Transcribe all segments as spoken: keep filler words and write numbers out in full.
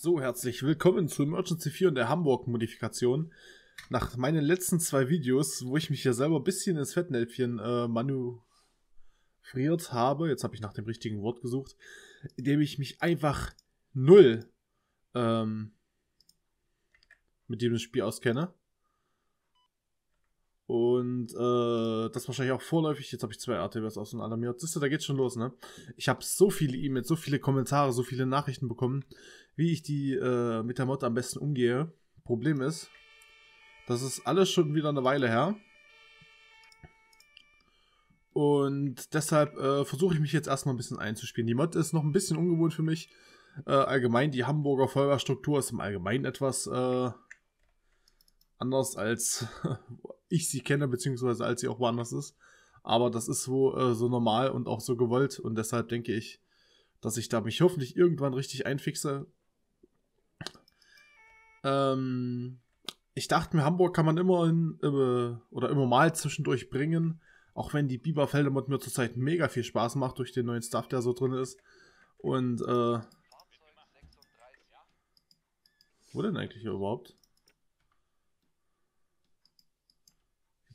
So, herzlich willkommen zu Emergency vier und der Hamburg-Modifikation. Nach meinen letzten zwei Videos, wo ich mich ja selber ein bisschen ins Fettnäpfchen äh, manövriert habe, jetzt habe ich nach dem richtigen Wort gesucht, indem ich mich einfach null ähm, mit dem Spiel auskenne. Und äh, das wahrscheinlich auch vorläufig. Jetzt habe ich zwei R T Ws aus und alarmiert. Siehst du, da geht's schon los, ne? Ich habe so viele E-Mails, so viele Kommentare, so viele Nachrichten bekommen, wie ich die äh, mit der Mod am besten umgehe. Problem ist, das ist alles schon wieder eine Weile her. Und deshalb äh, versuche ich mich jetzt erstmal ein bisschen einzuspielen. Die Mod ist noch ein bisschen ungewohnt für mich. Äh, allgemein, die Hamburger Feuerwehrstruktur ist im Allgemeinen etwas äh, anders als ich sie kenne, beziehungsweise als sie auch woanders ist. Aber das ist so, äh, so normal und auch so gewollt. Und deshalb denke ich, dass ich da mich hoffentlich irgendwann richtig einfixe. Ähm, ich dachte mir, Hamburg kann man immer in, äh, oder immer mal zwischendurch bringen. Auch wenn die Bieberfelde-Mod mir zurzeit mega viel Spaß macht durch den neuen Stuff, der so drin ist. Und, äh... wo denn eigentlich hier überhaupt?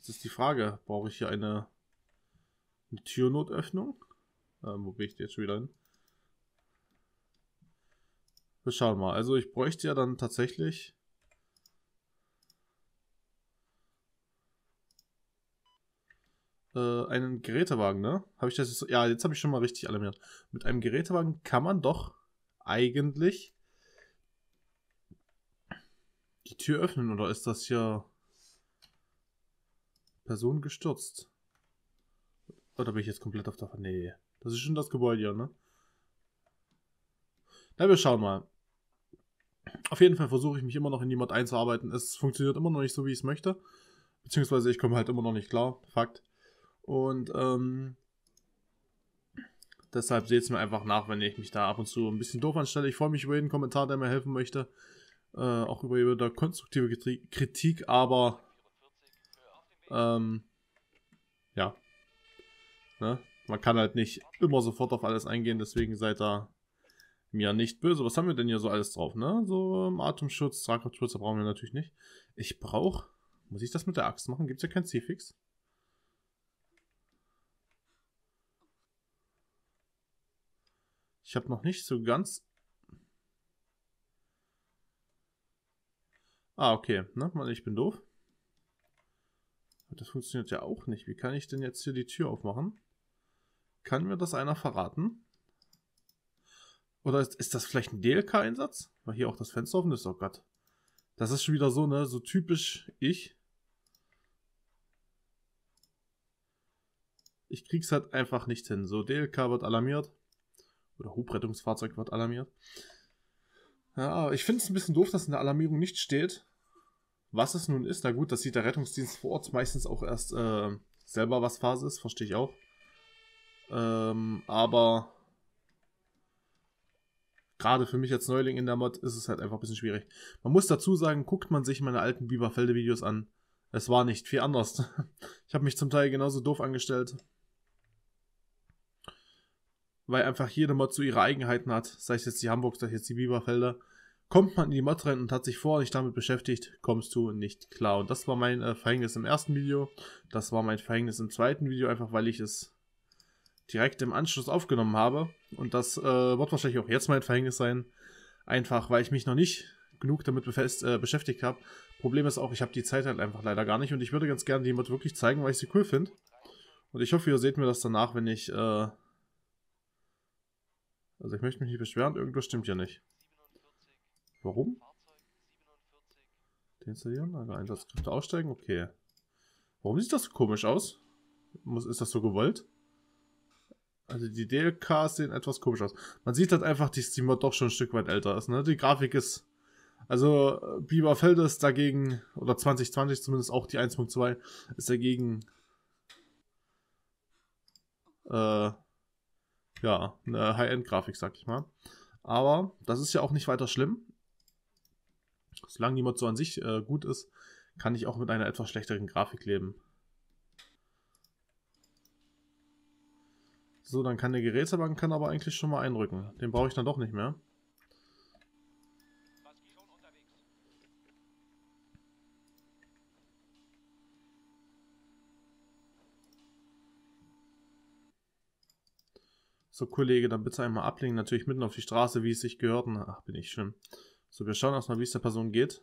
Ist die Frage, brauche ich hier eine, eine Türnotöffnung? Ähm, wo bin ich jetzt schon wieder hin? Wir schauen mal. Also ich bräuchte ja dann tatsächlich... Äh, einen Gerätewagen, ne? Habe ich das jetzt... Ja, jetzt habe ich schon mal richtig alarmiert. Mit einem Gerätewagen kann man doch eigentlich die Tür öffnen, oder ist das hier... Person gestürzt. Oder bin ich jetzt komplett auf der... Nee. Das ist schon das Gebäude hier, ne? Na, wir schauen mal. Auf jeden Fall versuche ich mich immer noch in die Mod einzuarbeiten. Es funktioniert immer noch nicht so, wie ich es möchte. Beziehungsweise ich komme halt immer noch nicht klar. Fakt. Und, ähm... deshalb seht es mir einfach nach, wenn ich mich da ab und zu ein bisschen doof anstelle. Ich freue mich über jeden Kommentar, der mir helfen möchte. Äh, auch über jede konstruktive Kritik, aber... Ähm, ja. Ne? Man kann halt nicht immer sofort auf alles eingehen, deswegen seid da mir nicht böse. Was haben wir denn hier so alles drauf, ne? So um, Atemschutz, Tragkraftschutz, da brauchen wir natürlich nicht. Ich brauche... Muss ich das mit der Axt machen? Gibt es ja keinen C-Fix. Ich habe noch nicht so ganz... Ah, okay. Ne? Ich bin doof. Das funktioniert ja auch nicht. Wie kann ich denn jetzt hier die Tür aufmachen? Kann mir das einer verraten? Oder ist, ist das vielleicht ein D L K-Einsatz? Weil hier auch das Fenster offen ist. Oh Gott. Das ist schon wieder so, ne? So typisch ich. Ich krieg's halt einfach nicht hin. So, D L K wird alarmiert. Oder Hubrettungsfahrzeug wird alarmiert. Ja, ich finde es ein bisschen doof, dass in der Alarmierung nicht steht, was es nun ist. Na gut, das sieht der Rettungsdienst vor Ort meistens auch erst äh, selber, was Phase ist, verstehe ich auch. Ähm, aber gerade für mich als Neuling in der Mod ist es halt einfach ein bisschen schwierig. Man muss dazu sagen, guckt man sich meine alten Bieberfelde-Videos an. Es war nicht viel anders. Ich habe mich zum Teil genauso doof angestellt. Weil einfach jede Mod so ihre Eigenheiten hat. Sei es jetzt die Hamburg, sei es jetzt die Bieberfelde. Kommt man in die Mod rein und hat sich vorher nicht damit beschäftigt, kommst du nicht klar. Und das war mein äh, Verhängnis im ersten Video. Das war mein Verhängnis im zweiten Video, einfach weil ich es direkt im Anschluss aufgenommen habe. Und das äh, wird wahrscheinlich auch jetzt mein Verhängnis sein. Einfach, weil ich mich noch nicht genug damit befest, äh, beschäftigt habe. Problem ist auch, ich habe die Zeit halt einfach leider gar nicht. Und ich würde ganz gerne die Mod wirklich zeigen, weil ich sie cool finde. Und ich hoffe, ihr seht mir das danach, wenn ich... Äh also ich möchte mich nicht beschweren, irgendwas stimmt ja nicht. Warum? Deinstallieren, also Einsatzkräfte aussteigen, okay. Warum sieht das so komisch aus? Muss, ist das so gewollt? Also die D L Ks sehen etwas komisch aus. Man sieht halt einfach, dass die Mod doch schon ein Stück weit älter ist, ne? Die Grafik ist... Also Bieberfelde ist dagegen, oder zwanzig zwanzig zumindest, auch die eins Punkt zwei, ist dagegen... Äh... Ja, eine High-End-Grafik, sag ich mal. Aber das ist ja auch nicht weiter schlimm. Solange die Mod so an sich äh, gut ist, kann ich auch mit einer etwas schlechteren Grafik leben. So, dann kann der Gerätewagen kann aber eigentlich schon mal einrücken. Den brauche ich dann doch nicht mehr. So, Kollege, dann bitte einmal ablenken, natürlich mitten auf die Straße, wie es sich gehört. Ach, bin ich schlimm. So, wir schauen erstmal, wie es der Person geht.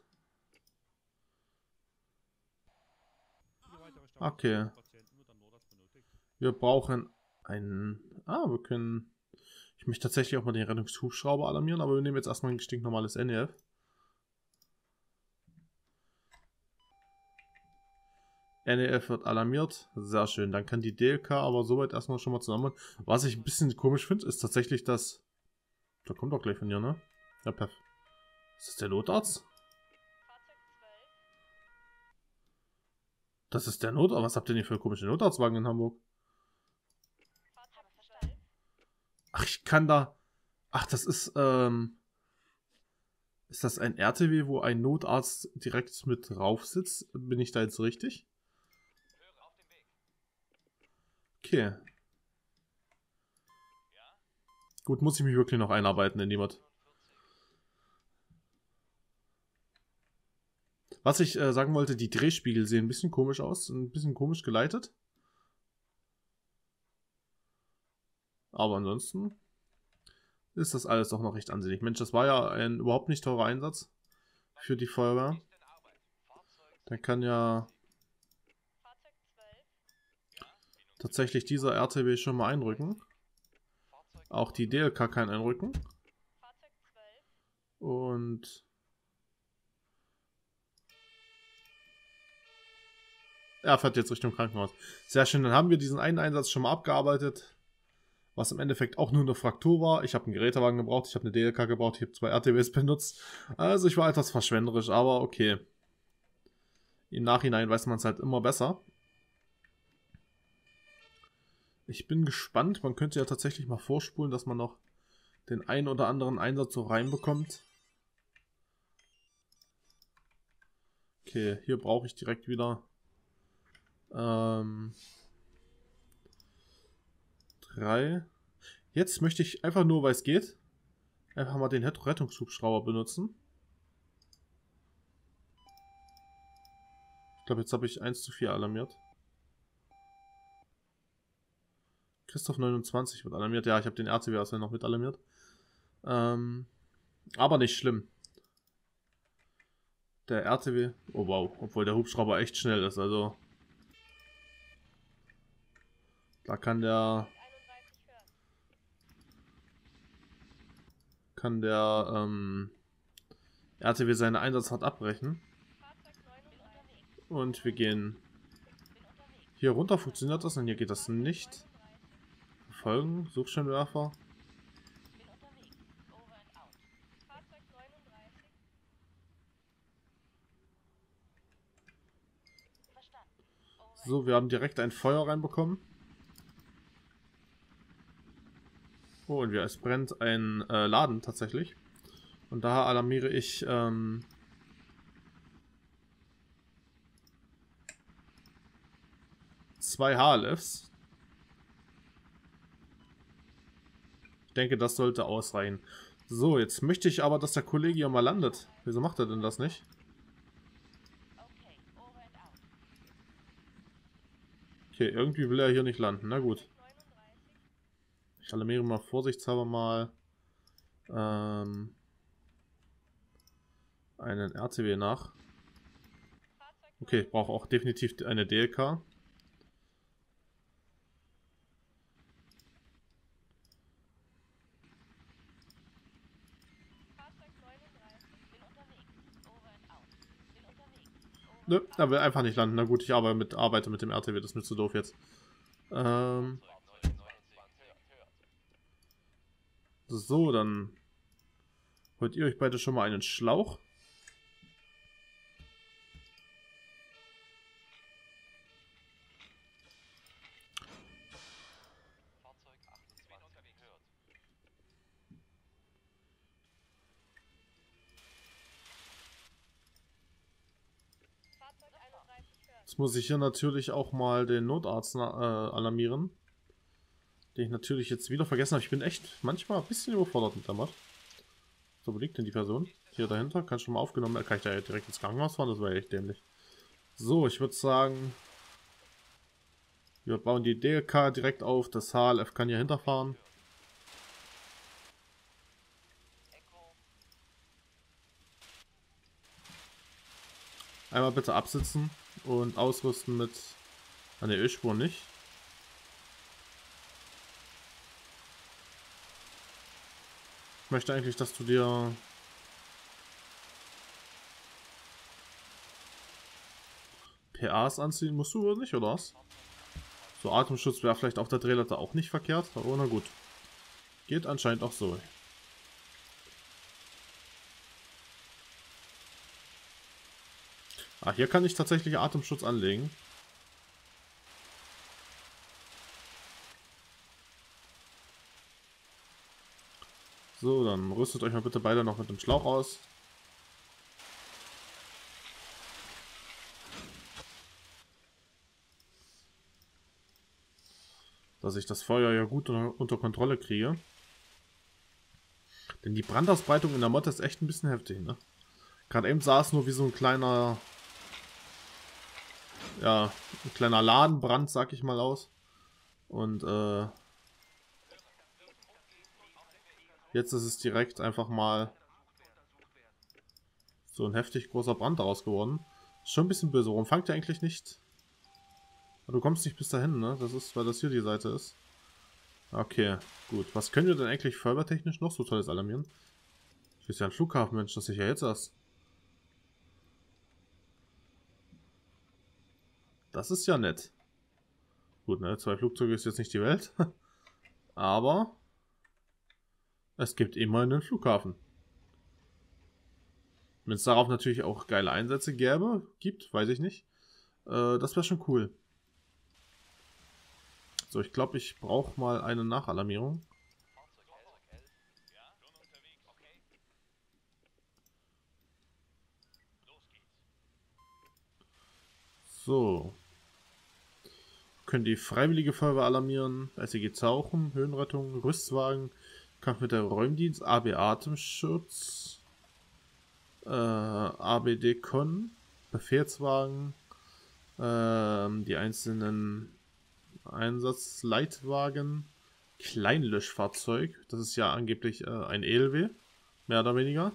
Okay. Wir brauchen einen... Ah, wir können... Ich möchte tatsächlich auch mal den Rettungshubschrauber alarmieren, aber wir nehmen jetzt erstmal ein stinknormales N E F. N E F wird alarmiert. Sehr schön. Dann kann die D L K aber soweit erstmal schon mal zusammen. Was ich ein bisschen komisch finde, ist tatsächlich, dass... Da kommt doch gleich von hier, ne? Ja, Pef. Ist das der Notarzt? Das ist der Notarzt. Was habt ihr denn für komische Notarztwagen in Hamburg? Ach, ich kann da... Ach, das ist, ähm... Ist das ein R T W, wo ein Notarzt direkt mit drauf sitzt? Bin ich da jetzt richtig? Okay. Gut, muss ich mich wirklich noch einarbeiten in jemand. Was ich äh, sagen wollte, die Drehspiegel sehen ein bisschen komisch aus, ein bisschen komisch geleitet. Aber ansonsten ist das alles doch noch recht ansehnlich. Mensch, das war ja ein überhaupt nicht teurer Einsatz für die Feuerwehr. Dann kann ja tatsächlich dieser R T W schon mal einrücken. Auch die D L K kann einrücken. Und er fährt jetzt Richtung Krankenhaus. Sehr schön, dann haben wir diesen einen Einsatz schon mal abgearbeitet. Was im Endeffekt auch nur eine Fraktur war. Ich habe einen Gerätewagen gebraucht, ich habe eine D L K gebraucht, ich habe zwei R T Ws benutzt. Also ich war etwas verschwenderisch, aber okay. Im Nachhinein weiß man es halt immer besser. Ich bin gespannt, man könnte ja tatsächlich mal vorspulen, dass man noch den einen oder anderen Einsatz so reinbekommt. Okay, hier brauche ich direkt wieder... Ähm... drei. Jetzt möchte ich einfach nur, weil es geht, einfach mal den Rettungshubschrauber benutzen. Ich glaube, jetzt habe ich eins zu vier alarmiert. Christoph neunundzwanzig wird alarmiert. Ja, ich habe den R T W also noch mit alarmiert. Ähm, aber nicht schlimm. Der R T W... Oh wow, obwohl der Hubschrauber echt schnell ist, also... Da kann der... Kann der ähm, R T W seine Einsatzfahrt abbrechen. Und wir gehen hier runter. Funktioniert das? Und hier geht das nicht. Verfolgen, Suchscheinwerfer. So, wir haben direkt ein Feuer reinbekommen. Oh, und wir, es brennt ein äh, Laden tatsächlich. Und daher alarmiere ich ähm, zwei H L Fs. Ich denke, das sollte ausreichen. So, jetzt möchte ich aber, dass der Kollege hier mal landet. Wieso macht er denn das nicht? Okay, irgendwie will er hier nicht landen. Na gut. Ich alarmiere mal vorsichtshalber mal ähm, einen R T W nach. Okay, ich brauche auch definitiv eine D L K. Nö, er will einfach nicht landen. Na gut, ich arbeite mit, arbeite mit dem R T W, das ist mir zu doof jetzt. Ähm... So, dann holt ihr euch beide schon mal einen Schlauch. Jetzt muss ich hier natürlich auch mal den Notarzt äh, alarmieren. Den ich natürlich jetzt wieder vergessen habe. Ich bin echt manchmal ein bisschen überfordert mit der Mod. So, wo liegt denn die Person? Hier dahinter. Kann schon mal aufgenommen werden. Kann ich da direkt ins Krankenhaus fahren? Das wäre echt dämlich. So, ich würde sagen... Wir bauen die D L K direkt auf. Das H L F kann hier hinterfahren. Einmal bitte absitzen und ausrüsten mit an der Ölspur nicht. Ich möchte eigentlich, dass du dir P As anziehen musst du oder nicht, oder was? So Atemschutz wäre vielleicht auf der Drehleiter auch nicht verkehrt, aber na gut. Geht anscheinend auch so. Ah, hier kann ich tatsächlich Atemschutz anlegen. So, dann rüstet euch mal bitte beide noch mit dem Schlauch aus. Dass ich das Feuer ja gut unter Kontrolle kriege. Denn die Brandausbreitung in der Motte ist echt ein bisschen heftig, ne? Gerade eben sah es nur wie so ein kleiner... Ja, ein kleiner Ladenbrand, sag ich mal, aus. Und, äh... jetzt ist es direkt einfach mal so ein heftig großer Brand daraus geworden. Ist schon ein bisschen böse. Warum fangt ihr eigentlich nicht? Du kommst nicht bis dahin, ne? Das ist, weil das hier die Seite ist. Okay, gut. Was können wir denn eigentlich feuertechnisch noch so tolles alarmieren? Ich bin ja ein Flughafen, Mensch, das ist ja jetzt erst. Das ist ja nett. Gut, ne? Zwei Flugzeuge ist jetzt nicht die Welt. Aber... es gibt immer einen Flughafen. Wenn es darauf natürlich auch geile Einsätze gäbe, gibt, weiß ich nicht. Äh, das wäre schon cool. So, ich glaube, ich brauche mal eine Nachalarmierung. So. Können die Freiwillige Feuerwehr alarmieren, S E G Tauchen, Höhenrettung, Rüstwagen... Kampf mit der Räumdienst, A B-Atemschutz, äh, A B D-Con, Befehlswagen, äh, die einzelnen Einsatzleitwagen, Kleinlöschfahrzeug, das ist ja angeblich äh, ein E L W, mehr oder weniger.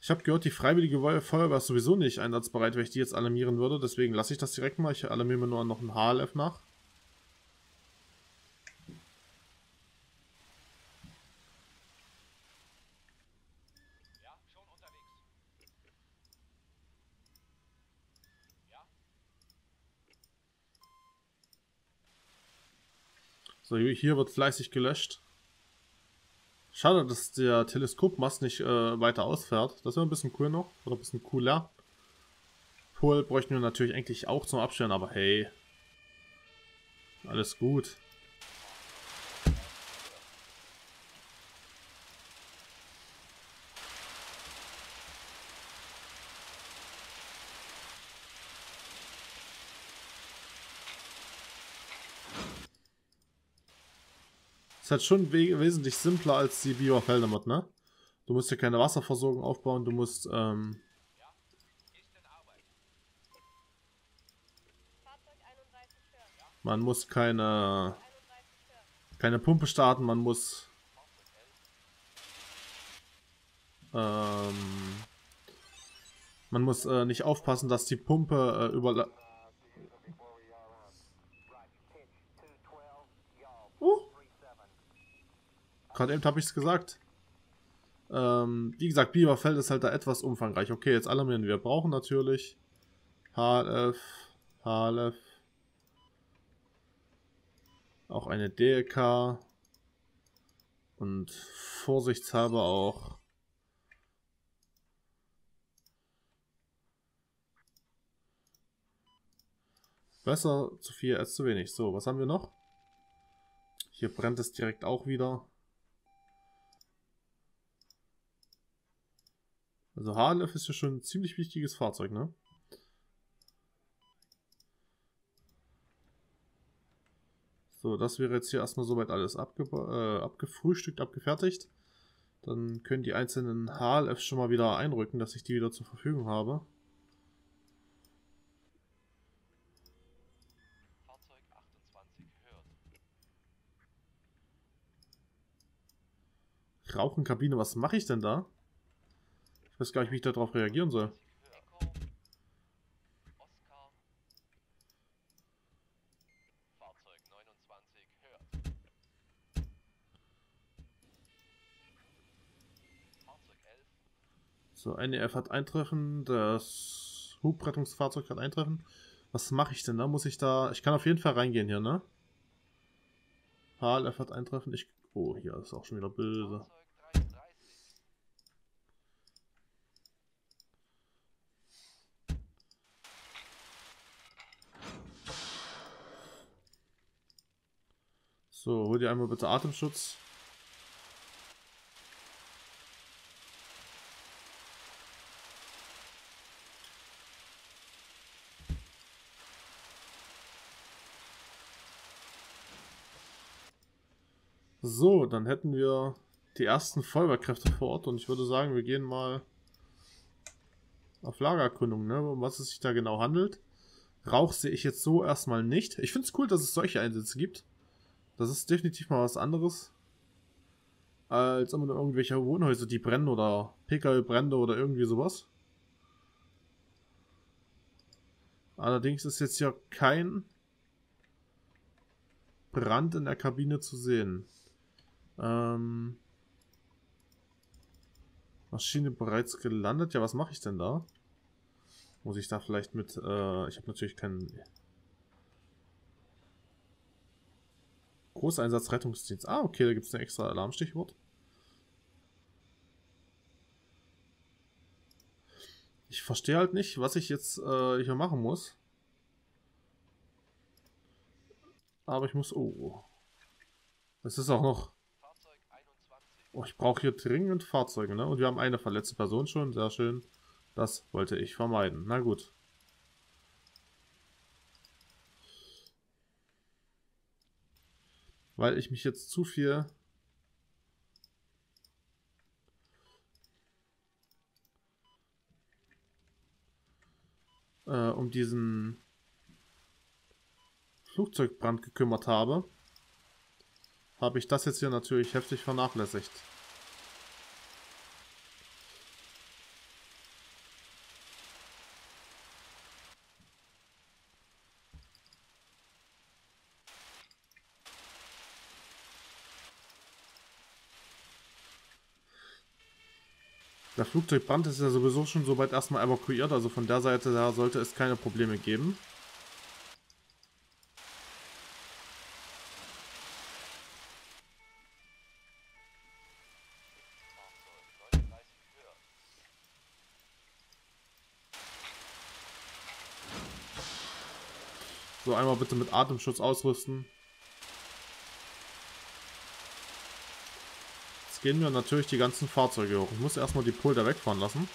Ich habe gehört, die Freiwillige Feuerwehr ist sowieso nicht einsatzbereit, wenn ich die jetzt alarmieren würde, deswegen lasse ich das direkt mal, ich alarmiere mir nur noch ein H L F nach. So, hier wird fleißig gelöscht. Schade, dass der Teleskopmast nicht äh, weiter ausfährt. Das wäre ein bisschen cool noch. Oder ein bisschen cooler. Pol bräuchten wir natürlich eigentlich auch zum Abstellen, aber hey. Alles gut. Halt schon we wesentlich simpler als die Bieberfelde Mod, ne? Du musst ja keine Wasserversorgung aufbauen, du musst ähm man muss keine keine Pumpe starten, man muss ähm man muss äh, nicht aufpassen, dass die Pumpe äh, über gerade eben habe ich es gesagt. Ähm, wie gesagt, Bieberfeld ist halt da etwas umfangreich. Okay, jetzt alarmieren wir. Brauchen natürlich H L F, H L F. Auch eine D L K. Und vorsichtshalber auch. Besser zu viel als zu wenig. So, was haben wir noch? Hier brennt es direkt auch wieder. Also H L F ist ja schon ein ziemlich wichtiges Fahrzeug, ne? So, das wäre jetzt hier erstmal soweit alles abge äh, abgefrühstückt, abgefertigt. Dann können die einzelnen H L F schon mal wieder einrücken, dass ich die wieder zur Verfügung habe. Rauchenkabine, was mache ich denn da? Ich Ich weiß gar nicht, wie ich darauf reagieren soll. So, N E F hat Eintreffen, das Hubrettungsfahrzeug hat Eintreffen. Was mache ich denn da? Muss ich da... Ich kann auf jeden Fall reingehen hier, ne? H L F hat Eintreffen, ich... Oh, hier ist auch schon wieder böse. So, hol dir einmal bitte Atemschutz. So, dann hätten wir die ersten Feuerwehrkräfte vor Ort und ich würde sagen, wir gehen mal auf Lagererkundung, ne? Um was es sich da genau handelt. Rauch sehe ich jetzt so erstmal nicht. Ich finde es cool, dass es solche Einsätze gibt. Das ist definitiv mal was anderes, als immer nur irgendwelche Wohnhäuser, die brennen oder Pkw-Brände oder irgendwie sowas. Allerdings ist jetzt hier kein Brand in der Kabine zu sehen. Ähm, Maschine bereits gelandet. Ja, was mache ich denn da? Muss ich da vielleicht mit... Äh, ich habe natürlich keinen... Großeinsatz Rettungsdienst. Ah, okay, da gibt es ein extra Alarmstichwort. Ich verstehe halt nicht, was ich jetzt äh, hier machen muss. Aber ich muss... Oh. Es ist auch noch... Oh, ich brauche hier dringend Fahrzeuge, ne? Und wir haben eine verletzte Person schon. Sehr schön. Das wollte ich vermeiden. Na gut. Weil ich mich jetzt zu viel... Äh, um diesen... Flugzeugbrand gekümmert habe, habe ich das jetzt hier natürlich heftig vernachlässigt. Der Flugzeugbrand ist ja sowieso schon soweit erstmal evakuiert, also von der Seite da sollte es keine Probleme geben. So, einmal bitte mit Atemschutz ausrüsten. Jetzt gehen wir natürlich die ganzen Fahrzeuge hoch. Ich muss erstmal die Pulder wegfahren lassen.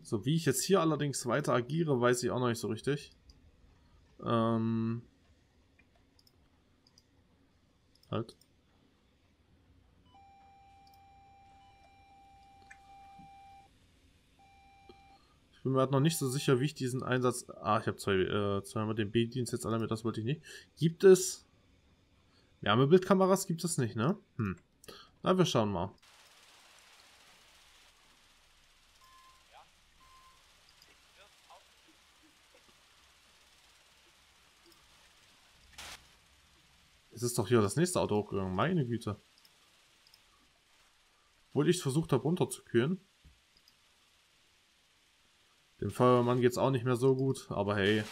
So, wie ich jetzt hier allerdings weiter agiere, weiß ich auch noch nicht so richtig. Ähm. Halt. Ich bin mir halt noch nicht so sicher, wie ich diesen Einsatz... Ah, ich habe zwei, äh, zweimal den B-Dienst jetzt alle mit, das wollte ich nicht. Gibt es... Wärmebildkameras gibt es nicht, ne? Hm. Na, wir schauen mal. Es ist doch hier das nächste Auto hochgegangen, meine Güte. Obwohl ich es versucht habe runterzukühlen. Dem Feuerwehrmann geht es auch nicht mehr so gut, aber hey.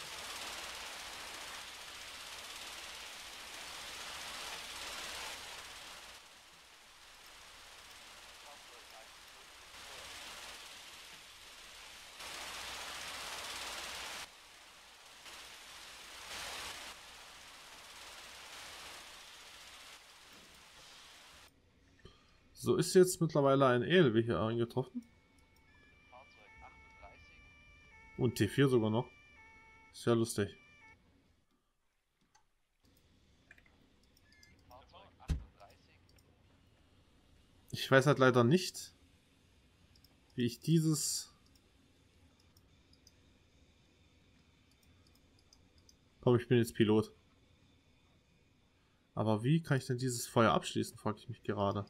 So, ist jetzt mittlerweile ein E L W hier eingetroffen. Und T vier sogar noch. Ist ja lustig. Ich weiß halt leider nicht, wie ich dieses komm, ich bin jetzt Pilot. Aber wie kann ich denn dieses Feuer abschließen, frage ich mich gerade.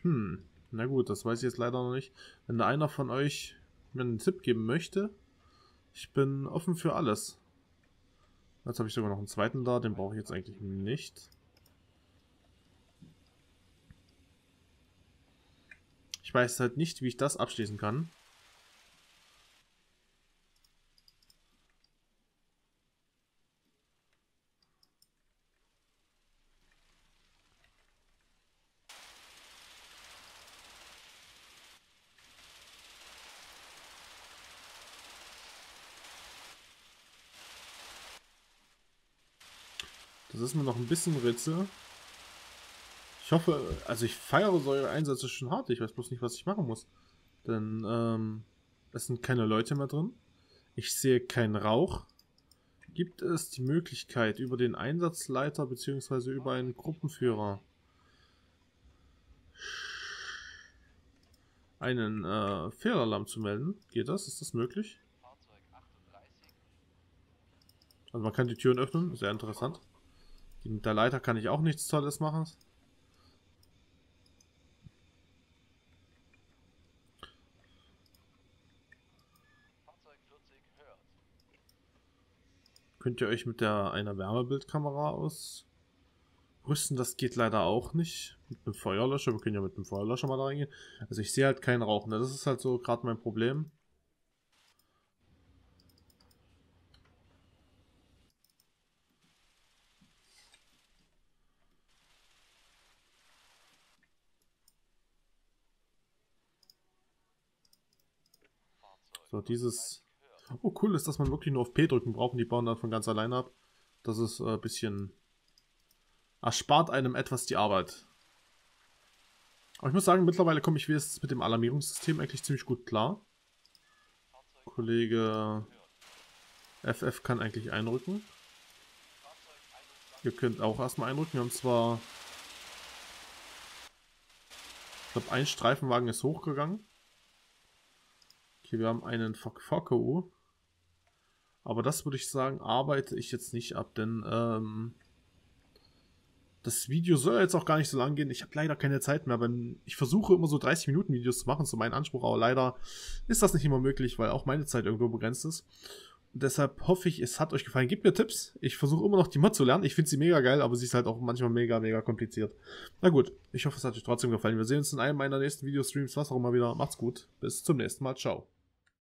Hm, na gut, das weiß ich jetzt leider noch nicht. Wenn da einer von euch mir einen Tipp geben möchte, ich bin offen für alles. Jetzt habe ich sogar noch einen zweiten da, den brauche ich jetzt eigentlich nicht. Ich weiß halt nicht, wie ich das abschließen kann. Das ist mir noch ein bisschen Rätsel. Ich hoffe, also ich feiere solche Einsätze schon hart. Ich weiß bloß nicht, was ich machen muss. Denn ähm, es sind keine Leute mehr drin. Ich sehe keinen Rauch. Gibt es die Möglichkeit über den Einsatzleiter bzw. über einen Gruppenführer einen äh, Fehlalarm zu melden? Geht das? Ist das möglich? Also man kann die Türen öffnen. Sehr interessant. Mit der Leiter kann ich auch nichts Tolles machen. Könnt ihr euch mit der einer Wärmebildkamera ausrüsten? Das geht leider auch nicht. Mit einem Feuerlöscher. Wir können ja mit dem Feuerlöscher mal da reingehen. Also ich sehe halt keinen Rauch. Ne? Das ist halt so gerade mein Problem. So, dieses... Oh, cool ist, dass man wirklich nur auf P drücken braucht. Die bauen dann von ganz alleine ab. Das ist äh, ein bisschen... Erspart einem etwas die Arbeit. Aber ich muss sagen, mittlerweile komme ich wenigstens mit dem Alarmierungssystem eigentlich ziemlich gut klar. Kollege F F kann eigentlich einrücken. Ihr könnt auch erstmal einrücken. Wir haben zwar... Ich glaube, ein Streifenwagen ist hochgegangen. Okay, wir haben einen V K U, aber das würde ich sagen, arbeite ich jetzt nicht ab, denn ähm, das Video soll jetzt auch gar nicht so lang gehen. Ich habe leider keine Zeit mehr, weil ich versuche immer so dreißig Minuten Videos zu machen, so mein Anspruch, aber leider ist das nicht immer möglich, weil auch meine Zeit irgendwo begrenzt ist. Und deshalb hoffe ich, es hat euch gefallen. Gebt mir Tipps, ich versuche immer noch die Mod zu lernen, ich finde sie mega geil, aber sie ist halt auch manchmal mega, mega kompliziert. Na gut, ich hoffe, es hat euch trotzdem gefallen. Wir sehen uns in einem meiner nächsten Videostreams, was auch immer wieder. Macht's gut, bis zum nächsten Mal, ciao.